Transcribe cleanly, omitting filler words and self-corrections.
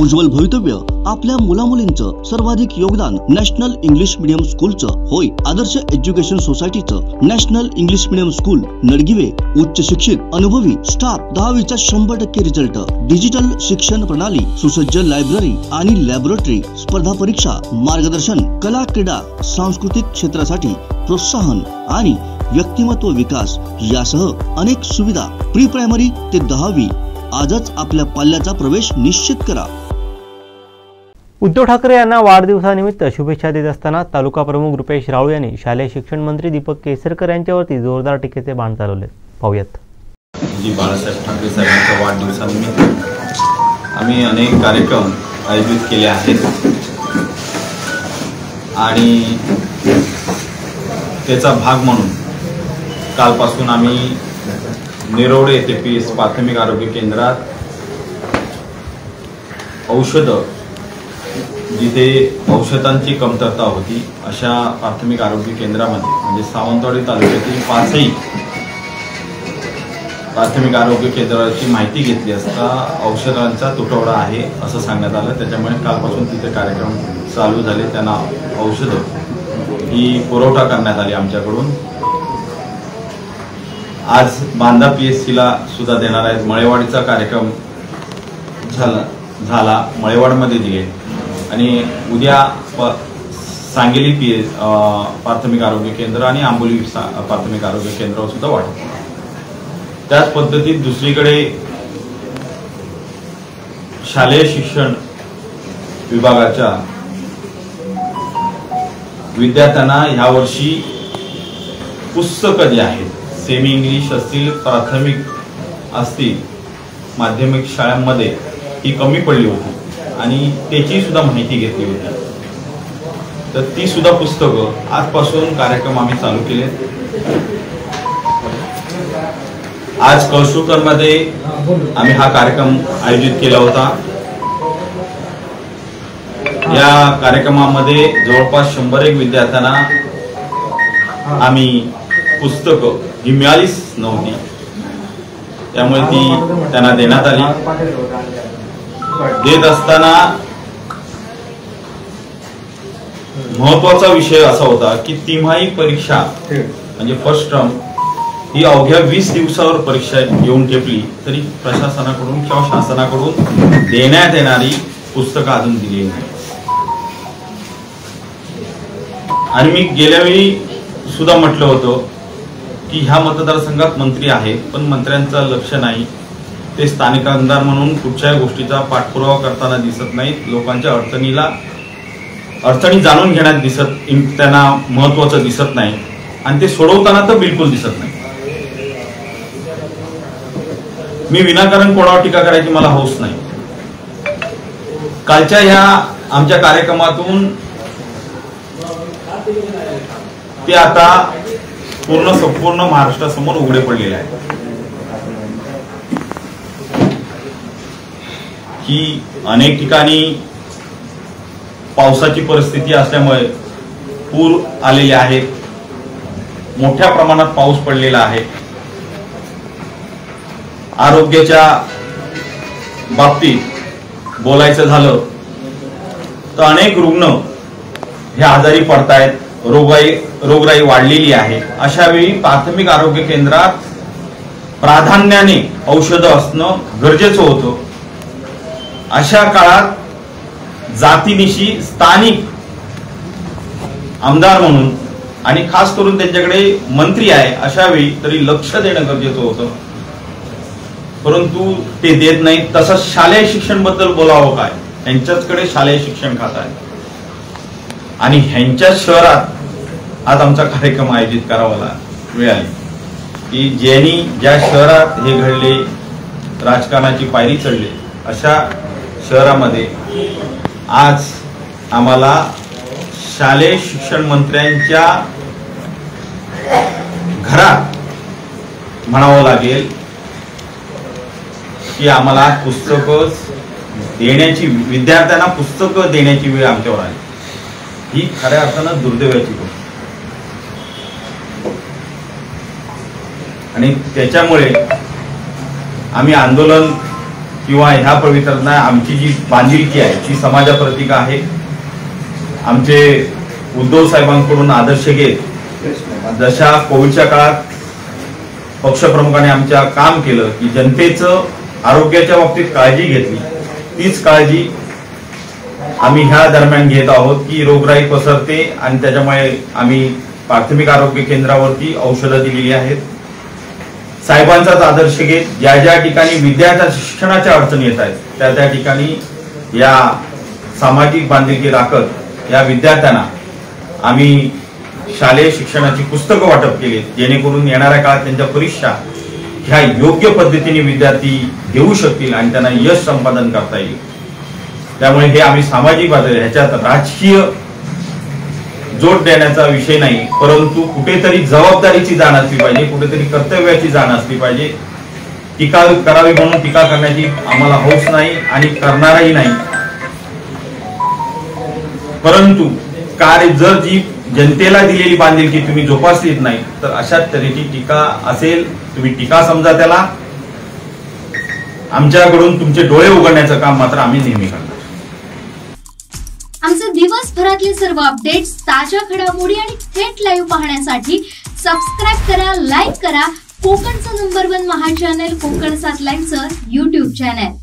उज्ज्वल भवितव्य आपल्या मुलामुलींचं सर्वाधिक योगदान नॅशनल इंग्लिश मीडियम स्कूलचं होय। आदर्श एज्युकेशन सोसायटीचं national English medium school Nadgive, उच्च शिक्षित अनुभवी स्टाफ, 10वीचा 100% रिझल्ट, डिजिटल शिक्षण प्रणाली, सुसज्ज लायब्ररी आणि लॅबोरेटरी, स्पर्धा परीक्षा मार्गदर्शन, कला क्रीडा सांस्कृतिक क्षेत्रासाठी प्रोत्साहन आणि व्यक्तिमत्व विकास यासह अनेक सुविधा, प्री प्रायमरी ते 10वी। आजच आपल्या पाल्याचा प्रवेश निश्चित करा। उद्धव ठाकरे यांना वाढदिवसानिमित्त शुभेच्छा देत असताना तालुका प्रमुख रुपेश राऊळ यांनी शालेय शिक्षण मंत्री दीपक केसरकर यांच्यावरती जोरदार टीकेचे बाण चालवले। पाहूयात। जी बाळासाहेब ठाकरे साहेबांच्या वाढदिवसानिमित्त आम्ही अनेक कार्यक्रम आयोजित केले आहेत आणि त्याचा भाग म्हणून कालपासून आम्ही निरोडे ते पीएस प्राथमिक आरोग्य केंद्रात औषधं, जिथे औषधांची कमतरता होती अशा प्राथमिक आरोग्य केंद्रामध्ये म्हणजे सावंतवाडी तालुक्यातील 5ही प्राथमिक आरोग्य केंद्राची माहिती घेतली असता औषधांचा तुटवडा आहे असं सांगण्यात आलं। त्याच्यामुळे कालपासून तिथे कार्यक्रम चालू झाले। त्यांना औषधं ही पुरवठा करण्यात आली आमच्याकडून। आज बांदा पीएससीला सुद्धा देणार आहेत। मळेवाडीचा कार्यक्रम झाला, मळेवाडमध्ये दिले आणि उद्या सांगली प्राथमिक आरोग्य केंद्र आणि आंबोली प्राथमिक आरोग्य केंद्रावर सुद्धा वाटप। त्याच पद्धतीत दुसरीकडे शालेय शिक्षण विभागाच्या विद्यार्थ्यांना यावर्षी पुस्तकं जी आहेत सेमी इंग्लिश असतील, प्राथमिक असतील, माध्यमिक शाळांमध्ये ही कमी पडली होती आणि त्याची सुद्धा माहिती घेतली होती, तर ती सुद्धा पुस्तकं आजपासून कार्यक्रम आम्ही चालू केले। आज कौशुकरमध्ये आम्ही हा कार्यक्रम आयोजित केला होता। या कार्यक्रमामध्ये जवळपास 101 विद्यार्थ्यांना आम्ही पुस्तकं जी मिळालीच नव्हती त्यामुळे ती त्यांना देण्यात आली। देत असताना महत्वाचा विषय असा होता की तिमाही परीक्षा म्हणजे फर्स्ट टर्म ही अवघ्या 20 दिवसावर परीक्षा येऊन ठेपली तरी प्रशासनाकडून किंवा शासनाकडून देण्यात येणारी पुस्तकं अजून दिली नाही। आणि मी गेल्यावेळी सुद्धा म्हटलं होतं की ह्या मतदारसंघात मंत्री आहेत पण मंत्र्यांचं लक्ष नाही, ते स्थानिक आमदार म्हणून कुठच्याही गोष्टीचा पाठपुरावा करताना दिसत नाहीत, लोकांच्या अडचणी जाणून घेण्यात त्यांना महत्त्वाचं दिसत नाही आणि ते सोडवताना तर बिलकुल दिसत नाही। मी विनाकारण कोणावर टीका करायची मला हौस नाही। कालच्या ह्या आमच्या कार्यक्रमातून ते आता पूर्ण संपूर्ण महाराष्ट्रासमोर उघडे पडलेले आहे की अनेक ठिकाणी पावसाची परिस्थिती असल्यामुळे पूर आलेले आहेत, मोठ्या प्रमाणात पाऊस पडलेला आहे। आरोग्याच्या बाबतीत बोलायचं झालं तर अनेक रुग्ण हे आजारी पडतायत, रोगराई वाढलेली आहे। अशावेळी प्राथमिक आरोग्य केंद्रात प्राधान्याने औषधं असणं गरजेचं होतं। अशा काळात जातीनिशी स्थानिक आमदार म्हणून आणि खास करून त्यांच्याकडे मंत्री आहे अशावेळी तरी लक्ष देणं गरजेचं होतं, परंतु ते देत नाही। तसंच शालेय शिक्षण बद्दल बोलावं काय, त्यांच्याचकडे शालेय शिक्षण खात आहे आणि ह्यांच्याच शहरात आज आमचा कार्यक्रम आयोजित करावाला मिळाली की ज्यांनी ज्या शहरात हे घडले, राजकारणाची पायरी चढले, अशा शहरामध्ये आज आम्हाला शालेय शिक्षण मंत्र्यांच्या घरात म्हणावं लागेल की आम्हाला पुस्तकं देण्याची, विद्यार्थ्यांना पुस्तकं देण्याची वेळ आमच्यावर आली। ही खऱ्या अर्थानं दुर्दैवाची गोष्ट आणि त्याच्यामुळे आम्ही आंदोलन किंवा ह्या पवित्रांना आमची जी बांधिलकी आहे ती समाजाप्रती आहे. आमचे उद्धव साहेबांकडून आदर्श घेत जशा कोविडच्या काळात पक्षप्रमुखाने आमच्या काम केलं की जनतेचं आरोग्याच्या बाबतीत काळजी घेतली, तीच काळजी आम्ही ह्या दरम्यान घेत आहोत की रोगराई पसरते आणि त्याच्यामुळे आम्ही प्राथमिक आरोग्य केंद्रावरती औषधं दिलेली आहेत. साहेबांचाच आदर्श घेत ज्या ज्या ठिकाणी विद्यार्थ्यांच्या शिक्षणाच्या अडचणी येत आहेत त्या त्या ठिकाणी या सामाजिक बांधिलकी राखत या विद्यार्थ्यांना आम्ही शालेय शिक्षणाची पुस्तकं वाटप केली जेणेकरून येणाऱ्या काळात त्यांच्या परीक्षा ह्या योग्य पद्धतीने विद्यार्थी देऊ शकतील आणि त्यांना यश संपादन करता येईल. त्यामुळे हे आम्ही सामाजिक बाजू ह्याच्यात राजकीय जोड देण्याचा विषय नाही, परंतु कुठेतरी जबाबदारीची जाण असली पाहिजे, कुठेतरी कर्तव्याची जाण असली पाहिजे. टीका करावी म्हणून टीका करण्याची आम्हाला हौस नाही आणि करणारही नाही, परंतु कार्य जर जी जनतेला दिलेली बांधिलकी तुम्ही जोपासलीत नाही तर अशा तऱ्हेची टीका असेल तुम्ही टीका समजा त्याला, आमच्याकडून तुमचे डोळे उघडण्याचं काम मात्र आम्ही नेहमी करणार. आमचे दिवसभरातले सर्व अपडेट्स, ताज्या घडामोडी आणि थेट लाईव्ह पाहण्यासाठी सबस्क्राइब करा, लाईक करा कोकणचं नंबर 1 महा चॅनल कोकणसात लाईव्हचं यूट्यूब चॅनल.